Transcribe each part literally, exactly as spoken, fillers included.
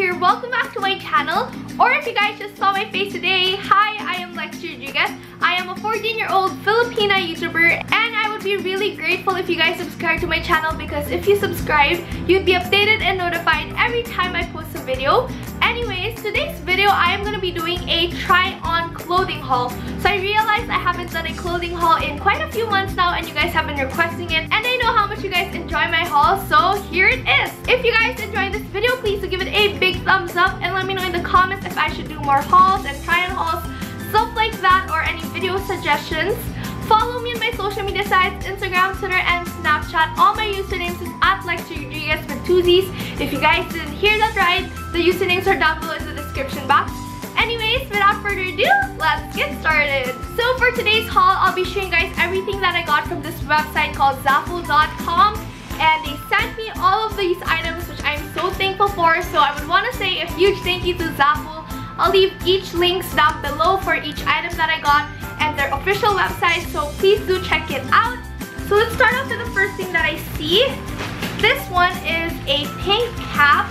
here, welcome back to my channel, or if you guys just saw my face today, hi, I am Lexy Rodriguez. I am a fourteen year old Filipina YouTuber, and I would be really grateful if you guys subscribe to my channel, because if you subscribe, you'd be updated and notified every time I post a video. Anyways, today's video I am going to be doing a try on clothing haul. So I realized I haven't done a clothing haul in quite a few months now, and you guys have been requesting it, and I know how much you guys enjoy my haul, so here it is. If you guys enjoyed this video, please do give it a big thumbs up and let me know in the comments if I should do more hauls and try on hauls, stuff like that, or any video suggestions. Follow me on my social media sites, Instagram, Twitter, and Snapchat. All my usernames is at Lexy Rodriguez with two Z's. If you guys didn't hear that right, the usernames are down below in the description box. Anyways, without further ado, let's get started. So for today's haul, I'll be showing you guys everything that I got from this website called Zaful dot com. And they sent me all of these items, which I'm so thankful for. So I would want to say a huge thank you to Zaful. I'll leave each links down below for each item that I got and their official website, so please do check it out. So let's start off with the first thing that I see. This one is a pink cap.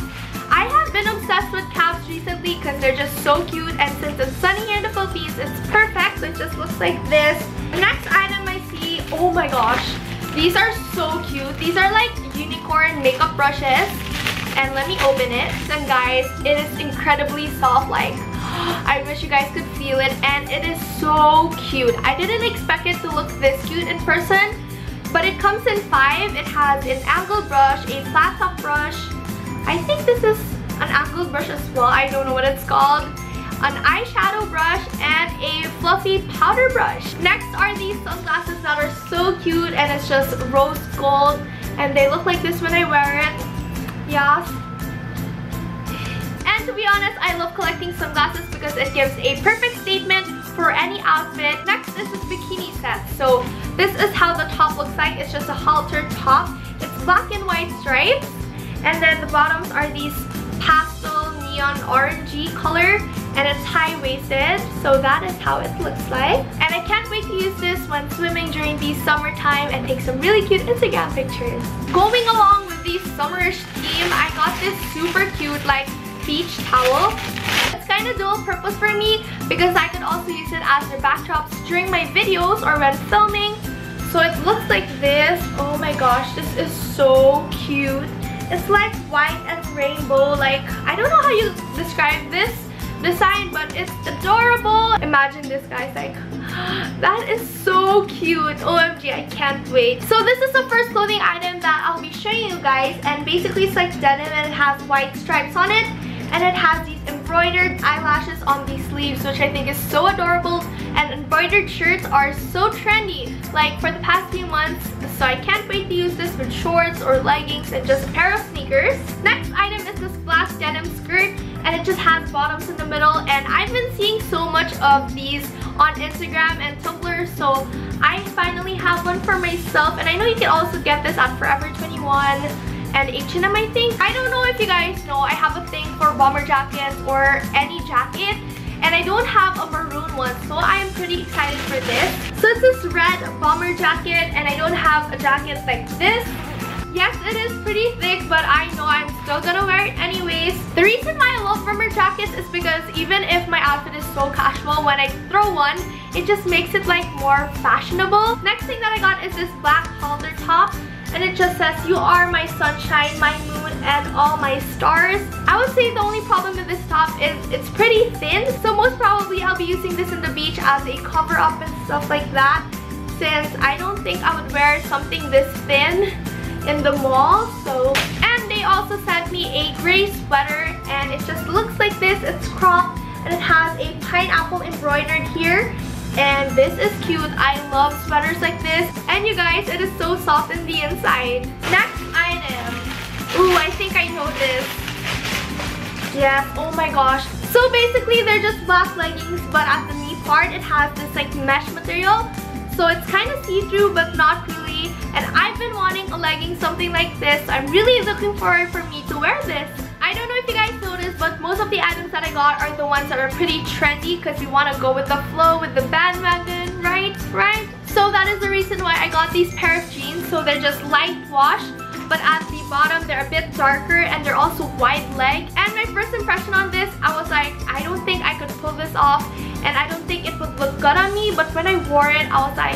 I have been obsessed with caps recently because they're just so cute, and since it's sunny here in the Philippines, it's perfect. So it just looks like this. The next item I see, oh my gosh, these are so cute. These are like unicorn makeup brushes. And let me open it. And guys, it is incredibly soft. Like, I wish you guys could feel it. And it is so cute. I didn't expect it to look this cute in person, but it comes in five. It has an angled brush, a flat top brush. I think this is an angled brush as well. I don't know what it's called. An eyeshadow brush, and a fluffy powder brush. Next are these sunglasses that are so cute, and it's just rose gold. And they look like this when I wear it. Yeah. And to be honest, I love collecting sunglasses because it gives a perfect statement for any outfit. Next is this bikini set. So this is how the top looks like. It's just a halter top. It's black and white stripes. And then the bottoms are these pastel neon orangey color. And it's high-waisted. So that is how it looks like. And I can't wait to use this when swimming during the summertime and take some really cute Instagram pictures. Going along with the summerish theme, I got this super cute like beach towel. It's kind of dual purpose for me because I could also use it as a backdrop during my videos or when filming. So it looks like this. Oh my gosh, this is so cute. It's like white and rainbow. Like, I don't know how you describe this design, but it's adorable. Imagine this, guys. Like, that is so cute. O M G, I can't wait. So this is the first clothing item that I'll be showing you guys, and basically it's like denim, and it has white stripes on it, and it has these embroidered eyelashes on these sleeves, which I think is so adorable. And embroidered shirts are so trendy, like, for the past few months, so I can't wait to use this with shorts or leggings and just a pair of sneakers. Next item is this black denim skirt, and it just has bottoms in the middle, and I've been seeing so much of these on Instagram and Tumblr, so I finally have one for myself. And I know you can also get this at Forever twenty-one and H and M, I think. I don't know if you guys know, I have a thing for bomber jackets or any jacket, and I don't have a maroon one, so I am pretty excited for this. So it's this red bomber jacket, and I don't have a jacket like this. Yes, it is pretty thick, but I know I'm still gonna wear it anyways. The reason why I love bomber jackets is because even if my outfit is so casual, when I throw one, it just makes it like more fashionable. Next thing that I got is this black halter top, and it just says, "You are my sunshine, my moon, and all my stars." I would say the only problem with this top is it's pretty thin, so most probably I'll be using this in the beach as a cover up and stuff like that, since I don't think I would wear something this thin in the mall. So, and they also sent me a gray sweater, and it just looks like this. It's cropped, and it has a pineapple embroidered here, and this is cute. I love sweaters like this, and you guys, it is so soft in the inside. Next item. Ooh, I think I know this. Yes, oh my gosh. So basically they're just black leggings, but at the knee part it has this like mesh material, so it's kind of see-through but not really. And I've been wanting a legging something like this, so I'm really looking forward for me to wear this. I don't know if you guys noticed, but most of the items that I got are the ones that are pretty trendy, because we want to go with the flow, with the bandwagon, right? Right? So that is the reason why I got these pair of jeans. So they're just light wash, but at the bottom they're a bit darker, and they're also wide leg. And my first impression on this, I was like, I don't think I could pull this off, and I don't think it would look good on me, but when I wore it, I was like,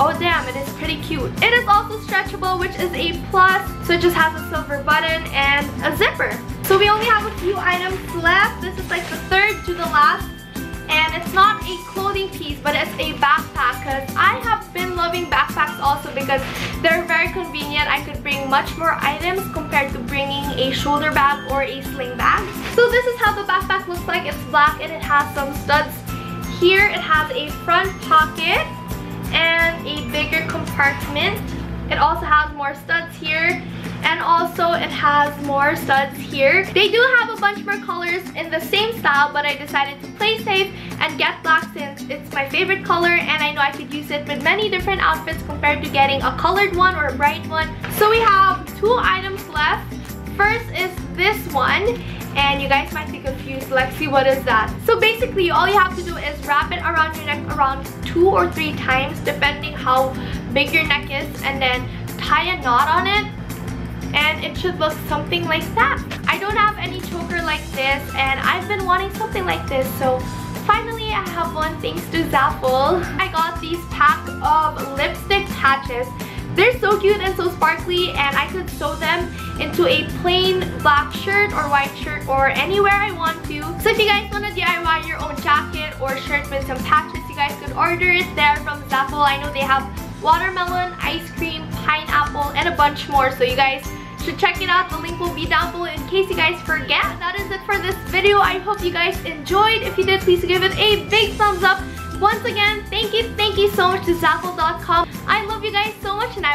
oh damn, it is pretty cute. It is also stretchable, which is a plus, so it just has a silver button and a zipper. So we only have a few items left. This is like the third to the last, and it's not a clothing piece, but it's a backpack, because I have been loving backpacks also because they're very convenient. I could bring much more items compared to bringing a shoulder bag or a sling bag. So this is how the backpack looks like. It's black and it has some studs here. It has a front pocket and a bigger compartment. It also has more studs here, and also it has more studs here. They do have a bunch more colors in the same style, but I decided to play safe and get black since it's my favorite color, and I know I could use it with many different outfits compared to getting a colored one or a bright one. So we have two items left. First is this one, and you guys might be confused, Lexi, what is that? So basically, all you have to do is wrap it around your neck around two or three times, depending how big your neck is, and then tie a knot on it. And it should look something like that. I don't have any choker like this, and I've been wanting something like this, so finally I have one thanks to Zaful. I got these pack of lipstick patches. They're so cute and so sparkly, and I could sew them into a plain black shirt or white shirt or anywhere I want to. So if you guys want to D I Y your own jacket or shirt with some patches, you guys could order it there from Zaful. I know they have watermelon, ice cream, pineapple, and a bunch more, so you guys should check it out. The link will be down below in case you guys forget. That is it for this video. I hope you guys enjoyed. If you did, please give it a big thumbs up. Once again, thank you, thank you so much to Zaful dot com. I love you guys so much, and I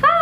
Bye!